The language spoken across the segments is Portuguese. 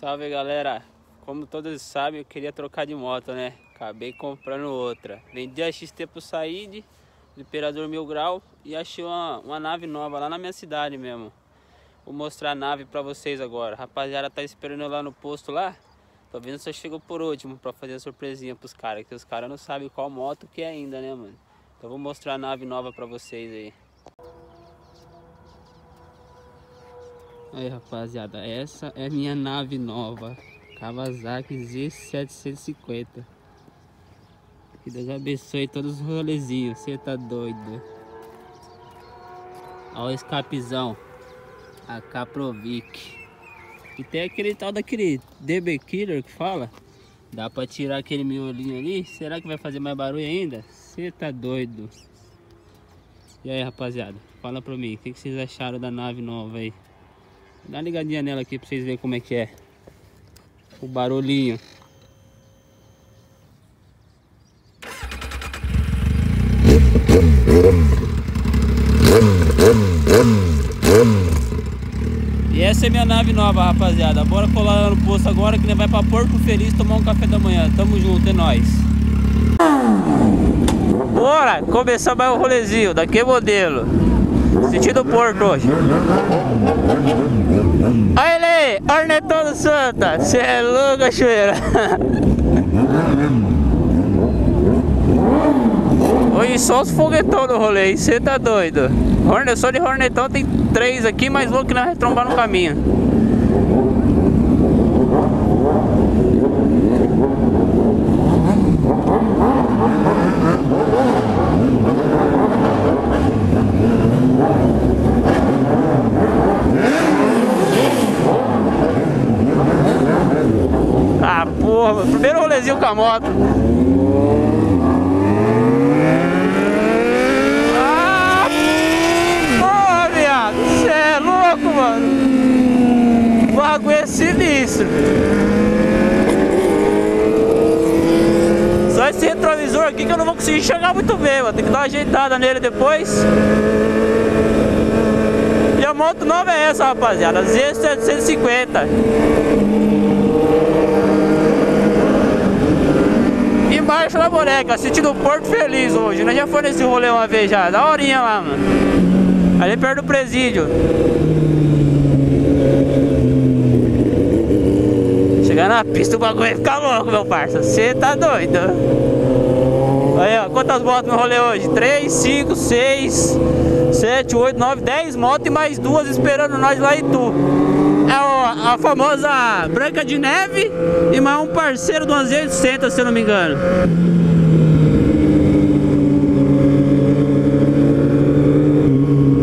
Salve galera, como todos sabem, eu queria trocar de moto, né? Acabei comprando outra. Vendi a XT pro Said, do Imperador Mil Grau, e achei uma nave nova lá na minha cidade mesmo. Vou mostrar a nave pra vocês agora. A rapaziada tá esperando eu lá no posto lá. Tô vendo se eu chego por último pra fazer a surpresinha pros caras, que os caras não sabem qual moto que é ainda, né, mano? Então vou mostrar a nave nova pra vocês aí. Aí rapaziada, essa é minha nave nova, Kawasaki Z750. Que Deus abençoe todos os rolezinhos, você tá doido. Olha o escapizão, a Caprovik. E tem aquele tal daquele DB Killer que fala. Dá pra tirar aquele miolinho ali, será que vai fazer mais barulho ainda? Você tá doido. E aí rapaziada, fala pra mim, o que vocês acharam da nave nova aí? Dá uma ligadinha nela aqui pra vocês verem como é que é o barulhinho. E essa é minha nave nova, rapaziada. Bora colar lá no posto agora que nós vai pra Porto Feliz tomar um café da manhã. Tamo junto, é nóis. Bora, começar mais um rolezinho. Daquele modelo. Sentido Porto hoje. Olha ele aí, Hornetão do Santa. Você é louco, cachoeira. Hoje só os foguetão do rolê, você tá doido. Só de Hornetão tem 3 aqui, mais louco que nós vamos trombar no caminho. Ah, porra, primeiro rolezinho com a moto. Ah, porra, viado, você é louco, mano. O bagulho é sinistro. Só esse retrovisor aqui que eu não vou conseguir enxergar muito bem, mano. Tem que dar uma ajeitada nele depois. E a moto nova é essa, rapaziada, Z750. Embaixo da boneca, sentido Porto Feliz hoje. Nós já foi nesse rolê uma vez já, da horinha lá, mano. Ali perto do presídio. Chegar na pista o bagulho vai ficar louco, meu parça. Você tá doido? Aí, ó, quantas motos no rolê hoje? 3, 5, 6, 7, 8, 9, 10 motos e mais 2 esperando nós lá em Itu. A famosa Branca de Neve e mais um parceiro do 1180, se eu não me engano.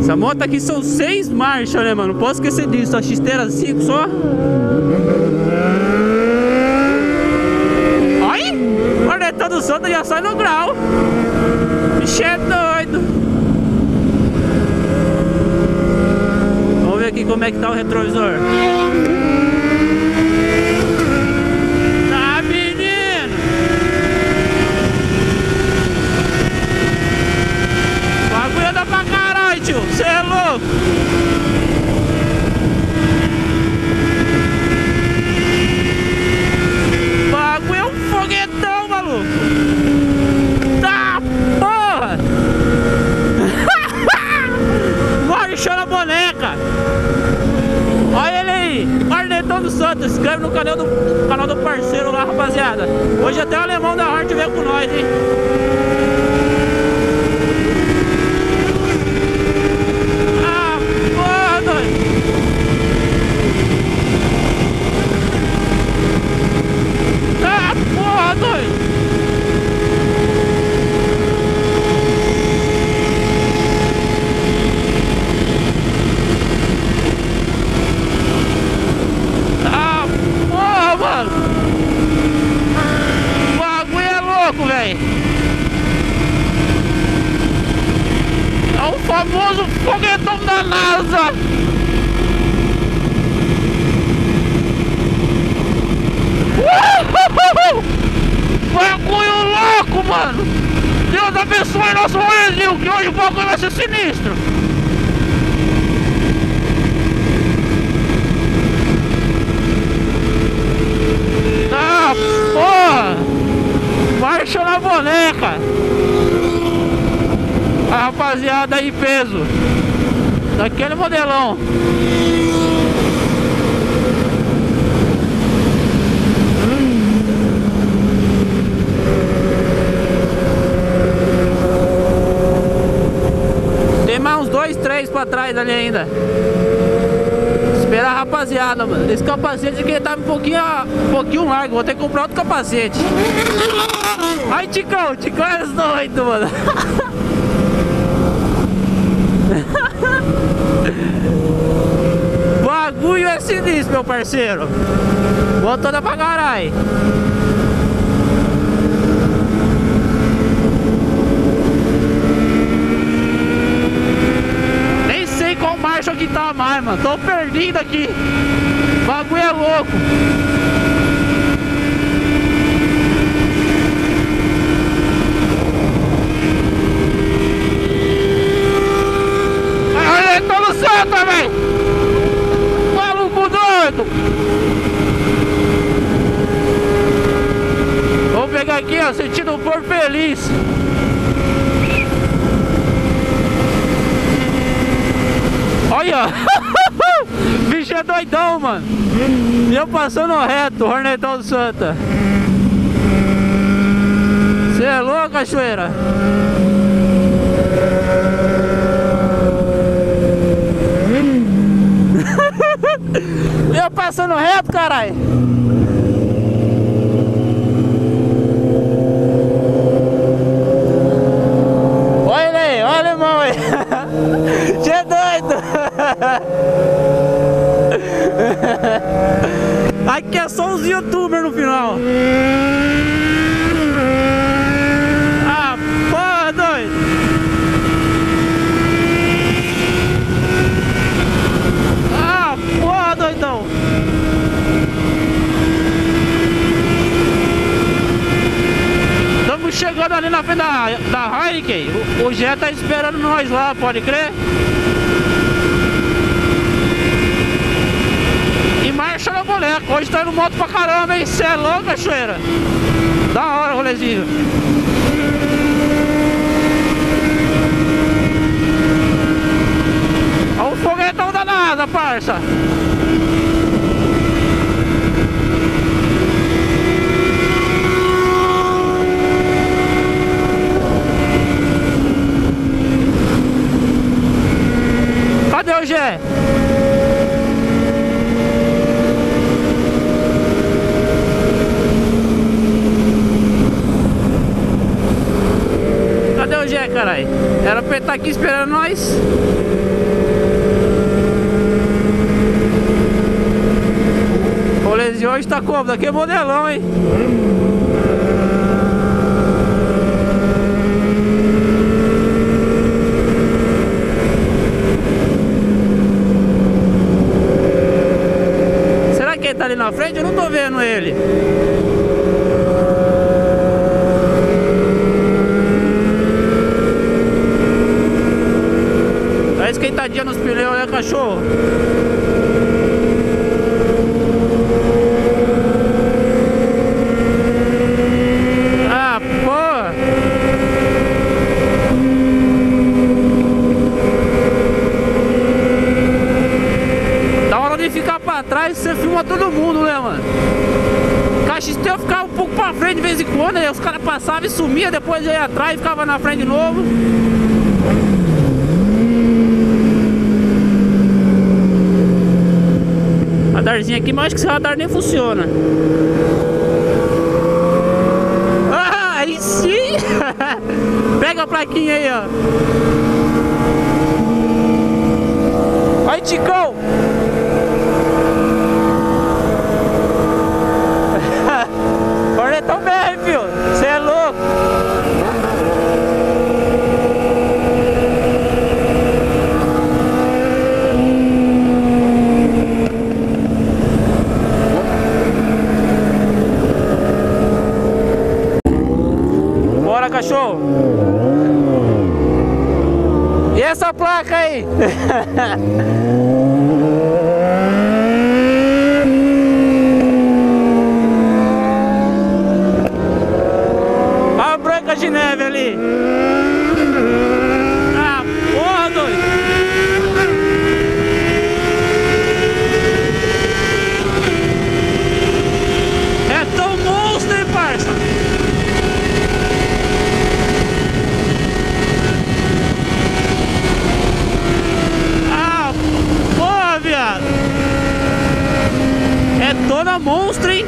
Essa moto aqui são 6 marchas, né, mano? Não posso esquecer disso. A XT era 5 só. Olha! O Hornetão do Santa já sai no grau. Bicho é doido. Como é que tá o retrovisor? Tá, menino! O bagulho dá pra caralho, tio! Você é louco! O bagulho é um foguetão, maluco! Tá, porra! Morre, chora a boneca! Olha ele aí, Hornetão do Santa, inscreve no canal do parceiro lá, rapaziada. Hoje até o alemão da Hornet veio com nós, hein. Ah, porra, doido. Ah, porra, doido. Mano, Deus abençoe nosso rolezinho, que hoje o bagulho vai ser sinistro. boneca. A rapaziada aí, peso daquele modelão. Tem mais uns 2, 3 pra trás ali ainda. Espera a rapaziada, mano. Esse capacete aqui tá um pouquinho largo. Vou ter que comprar outro capacete. Ai, Ticão, Ticão é as 8, mano. Bagulho é sinistro, meu parceiro. Botando pra caralho. Nem sei qual marcha que tá mais, mano. Tô perdido aqui. Bagulho é louco. Hornetão do Santa, velho. Maluco doido. Vamos pegar aqui, ó, sentido o Porto Feliz. Olha, bicho é doidão, mano. E eu passando reto, Hornetão do Santa. Você é louco, cachoeira? Eu passando reto, caralho. Olha ele aí, olha o alemão aí. Você é doido. Aqui é só os youtubers no final. Chegando ali na frente da Heineken, o Jé tá esperando nós lá, pode crer? E marcha na boneca, hoje tá indo moto pra caramba, hein? Cê é louco, cachoeira? Da hora, rolezinho. Olha o foguetão danado, parça. Hoje é. Cadê o Gé, caralho? Era pra ele estar aqui esperando nós. O rolezinho hoje tá como? Daqui é modelão, hein? Tá ali na frente, eu não tô vendo ele. Tá esquentadinha nos pneus, né, cachorro? Ah, pô! Da hora de ficar pra trás, você filma tudo. Eu ficava um pouco pra frente de vez em quando, né? Os caras passavam e sumiam, depois eu ia atrás e ficava na frente de novo. Radarzinho aqui, mas acho que esse radar nem funciona. Ah, aí sim! Pega a plaquinha aí, ó. Aí, Ticão! Cachorro. E essa placa aí? A Branca Detona monstro, hein?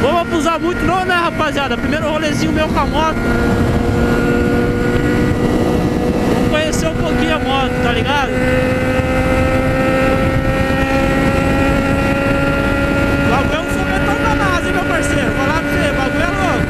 Não vamos abusar muito não, né, rapaziada? Primeiro rolezinho meu com a moto. Vamos conhecer um pouquinho a moto, tá ligado? Bagulho é um foguetão danado, hein, meu parceiro? Vou lá pra você, bagulho é louco.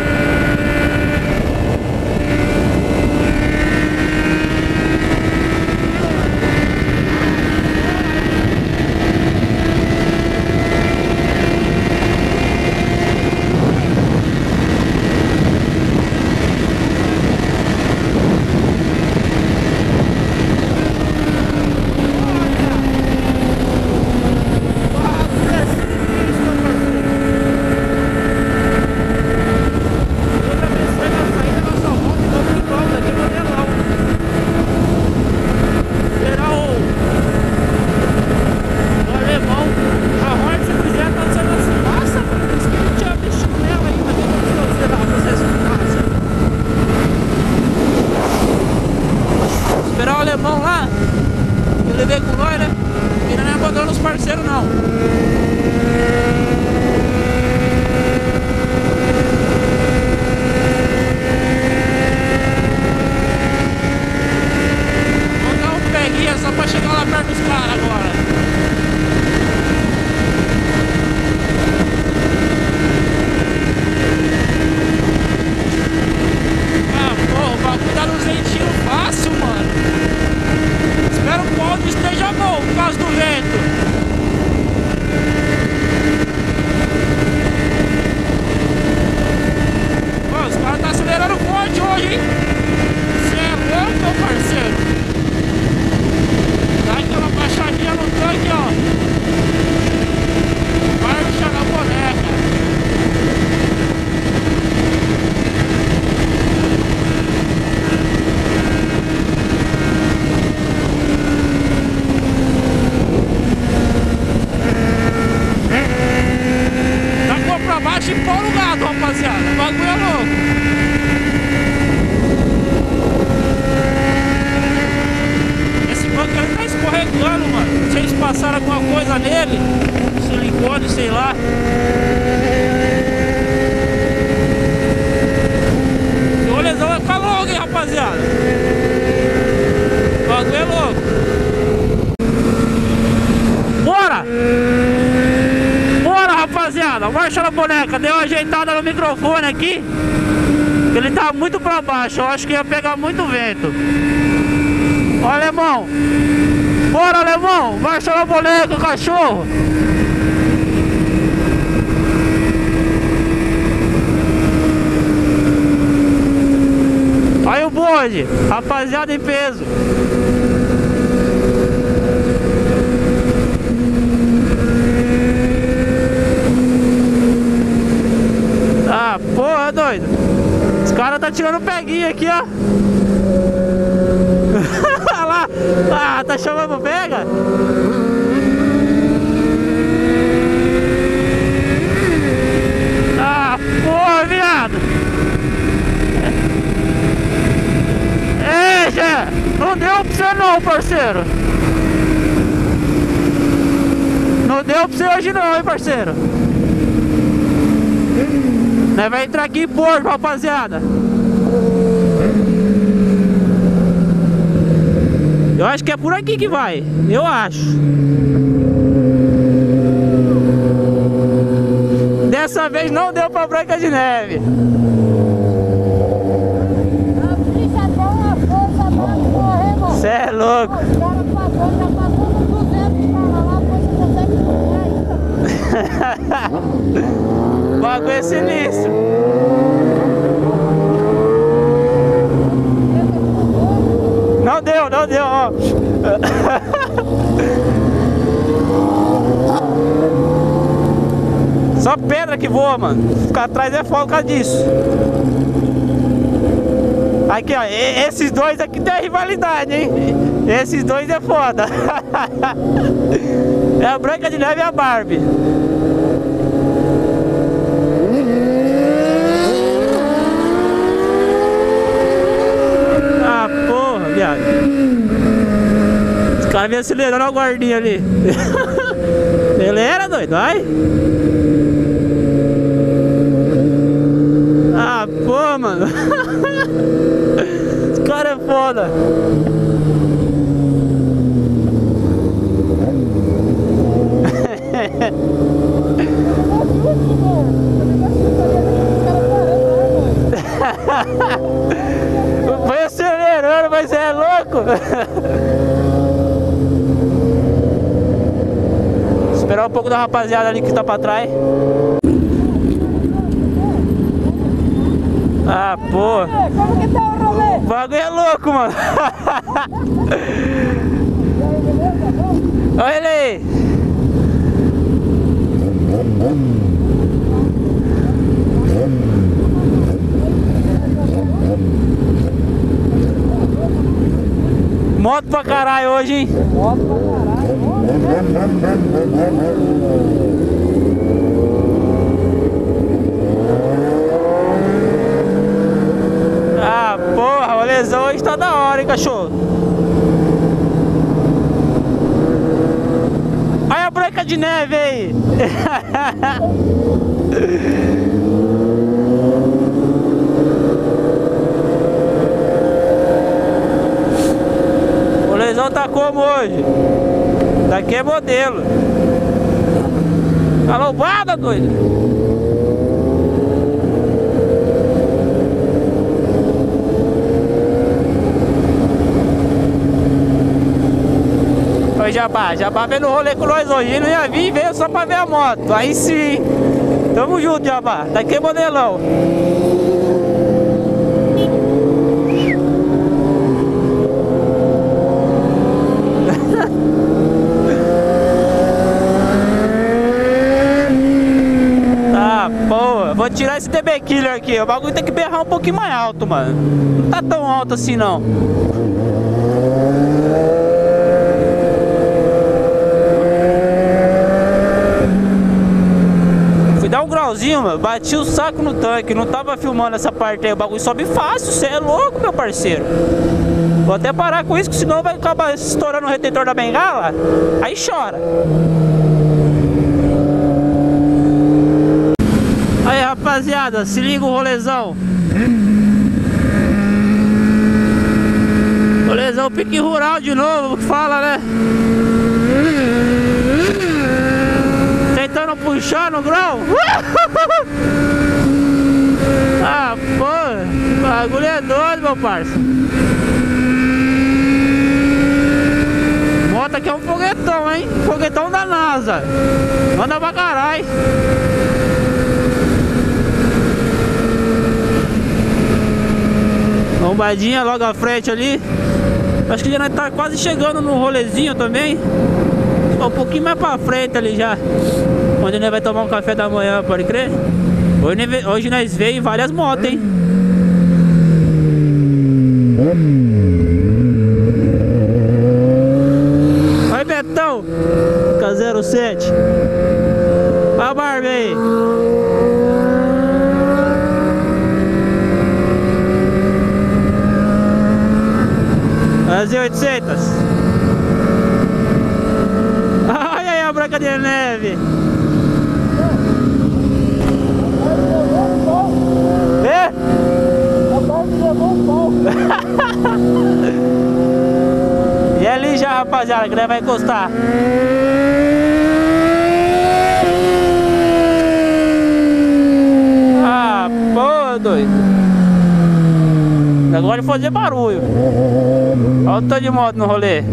Marcha na boneca, deu uma ajeitada no microfone aqui, ele tá muito pra baixo, eu acho que ia pegar muito vento. Ó, alemão, bora, alemão, marcha na boneca, cachorro. Aí o bonde, rapaziada em peso. Ah, porra, doido. Os caras tá tirando peguinha aqui, ó. Olha lá. Ah, tá chamando pega? Ah, porra, viado. Ei, Zé. Não deu pra você não, parceiro. Não deu pra você hoje não, hein, parceiro. Nós vai entrar aqui em Porto, rapaziada. Eu acho que é por aqui que vai. Eu acho. Dessa vez não deu pra Branca de Neve. A bicha tem uma força pra correr, mano. Cê é louco. Os caras passando, já passou com 200 pra lá, depois você consegue correr ainda. O bagulho é sinistro. Não deu, não deu, ó. Só pedra que voa, mano. Ficar atrás é foda por causa disso. Aqui, ó. Esses dois aqui tem rivalidade, hein? Esses dois é foda. É a Branca de Neve e a Barbie. cara vem acelerando o guardinha ali. Acelera, doido, vai. Ah, pô, mano. Esse cara é foda. Foi acelerando, mas é louco. Esperar um pouco da rapaziada ali que tá pra trás. Ah, pô. Como que tá o rolê? O bagulho é louco, mano. Olha ele aí. Moto pra caralho hoje, hein? Moto pra caralho. Ah, porra, o rolezão hoje tá da hora, hein, cachorro? Olha a Branca de Neve aí! Tá como hoje? Daqui é modelo. Tá lombada, doido. Oi, Jabá. Jabá vendo o rolê com nós hoje. Ele não ia vir, veio só pra ver a moto. Aí sim. Tamo junto, Jabá. Daqui é modelão. Vou tirar esse DB Killer aqui. O bagulho tem que berrar um pouquinho mais alto, mano. Não tá tão alto assim, não. Fui dar um grauzinho, mano. Bati o saco no tanque. Não tava filmando essa parte aí. O bagulho sobe fácil. Você é louco, meu parceiro. Vou até parar com isso, senão vai acabar estourando o retentor da bengala. Aí chora. Rapaziada, se liga o rolezão. Rolezão pique rural de novo, que fala, né? Tentando puxar no grau. Ah, pô, bagulho é doido, meu parça. Bota aqui é um foguetão, hein? Foguetão da NASA. Manda pra caralho. Lombadinha logo à frente ali. Acho que já tá quase chegando no rolezinho também. Só um pouquinho mais pra frente ali já. Onde nós vai tomar um café da manhã, pode crer? Hoje nós veio várias motos, hein? Olha Betão! K07. Olha a Barbie aí. Brasil 800. Olha aí a Branca de Neve. É? A Barbie levou o pau. E ali já, rapaziada, que vai encostar. Ah, pô, doido. Agora fazer barulho. Olha o tanto de moto no rolê.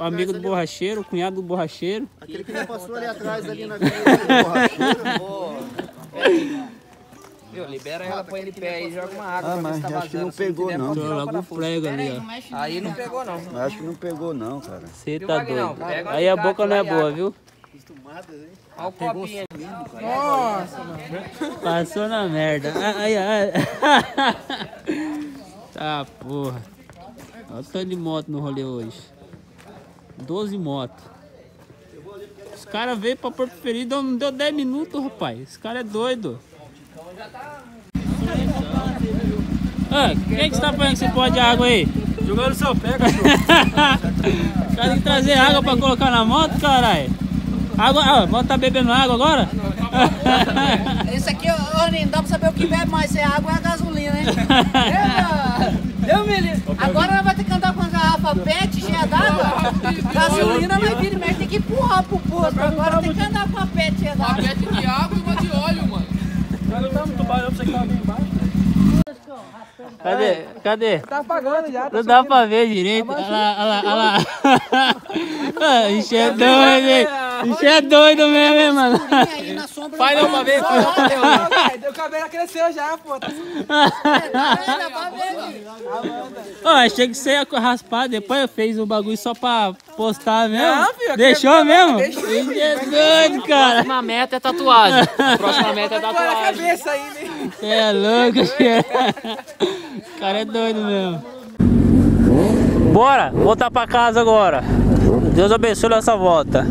O amigo do borracheiro, o cunhado do borracheiro. Aquele que já passou ali atrás, ali na casa do borracheiro. Viu, libera ela, põe ele pé e joga uma água. Ah, mas acho que não pegou não. Joga prego ali, ó. Aí não pegou não. Acho que não pegou não, cara. Você tá doido. Aí a boca não é boa, viu? Olha o copinho ali. Nossa, mano. Passou na merda. Ai, ai. Tá, porra. Olha o tanto de moto no rolê hoje. 12 motos. Os caras veio pra Porto Feliz, não deu 10 minutos, rapaz. Esse cara é doido. Ah, quem é que está apanhando esse pó de água aí? Jogando no seu pé, cachorro. O cara tem que trazer água pra colocar na moto, caralho. Água, a moto tá bebendo água agora? Isso aqui, ó, nem dá pra saber o que bebe mais, se é água ou é gasolina, hein? Eu me livro. Agora nós vamos ter que andar com a garrafa PET cheia d'água. Gasolina nós vira, mas tem que empurrar pro posto. Agora tem que andar com a PET cheia d'água. A PET de água e uma de óleo, mano. Não tá muito barulho pra você que tá bem embaixo. Cadê? Cadê? Tá apagando já. Tá não dá pra ver direito. Olha lá, olha lá, olha lá. Ixi, é doido, hein? Ixi, é doido mesmo, hein, mano? Vai não pra ver. O cabelo cresceu já, pô. Achei que você ia raspar. Depois eu fiz um bagulho só pra postar mesmo. Deixou mesmo? Ixi, é doido, cara. A próxima meta é tatuagem. A próxima meta é tatuagem. Você é louco, chefe. O cara é doido mesmo. Bora voltar pra casa agora. Deus abençoe nossa volta.